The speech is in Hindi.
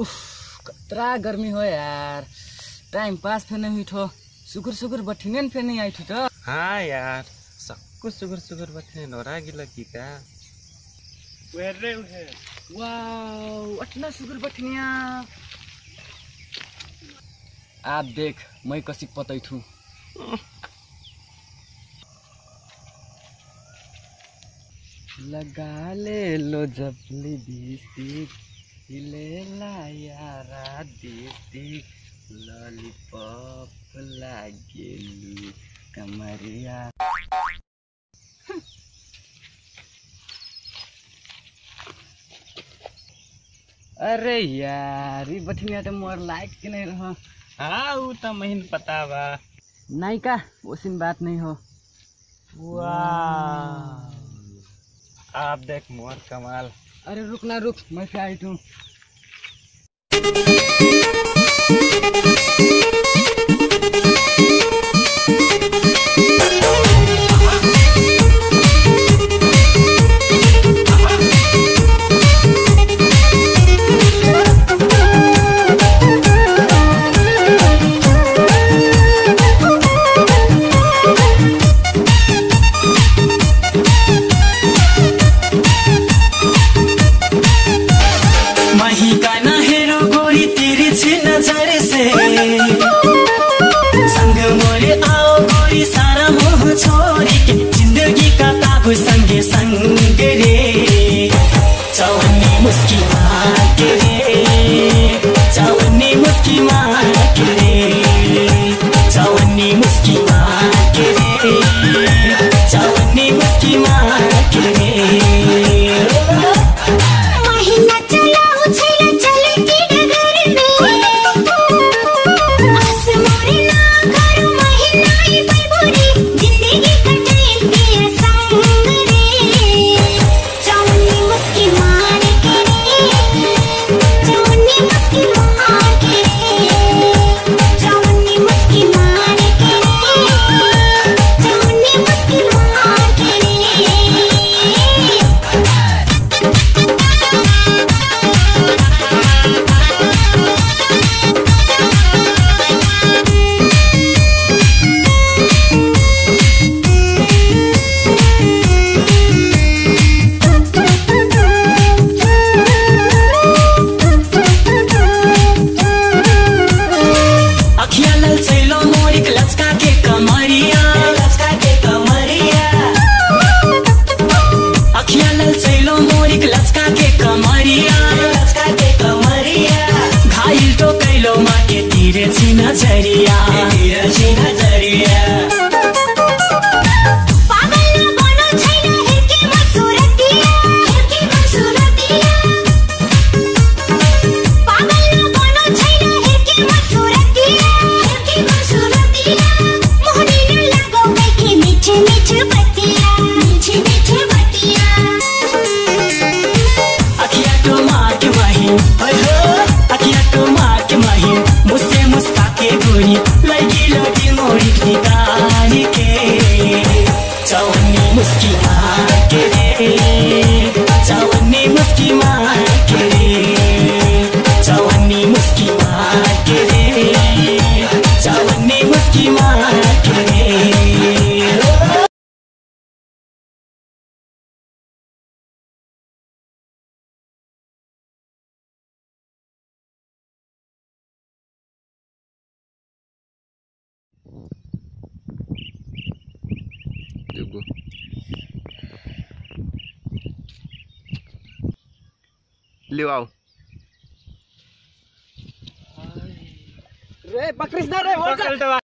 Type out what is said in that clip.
उफ कतरा गर्मी हो यार, टाइम पास फेर नहीं हुई। सुगर सुगर बठिने फेर नहीं आई थी तो। हाँ यार, सबको सुगर सुगर बठिने नोरा गिला की का वेरे उहे। वाओ अटना सुगर बठिनिया। आप देख मैं कसिक पतई थू। लगा ले लो जबली बीस्ती हिलेला यारा देती लॉलीपॉप लागेलू कमरिया। अरे यार ये बठिनिया तो मोर लायक के नहीं रहा। हाँ वो तो महीन पता बा नहीं का उसिन बात नहीं हो। वाह आप देख मोर कमाल। अरे रुक ना रुक, मैं क्या आई तू। चौवन्नी मुस्की मार के रे, चौवन्नी मुस्की मार के रे, चौवन्नी मुस्की मार के रे, चौवन्नी मुस्की मार के रे। ले आओ रे बकरिस ना रे।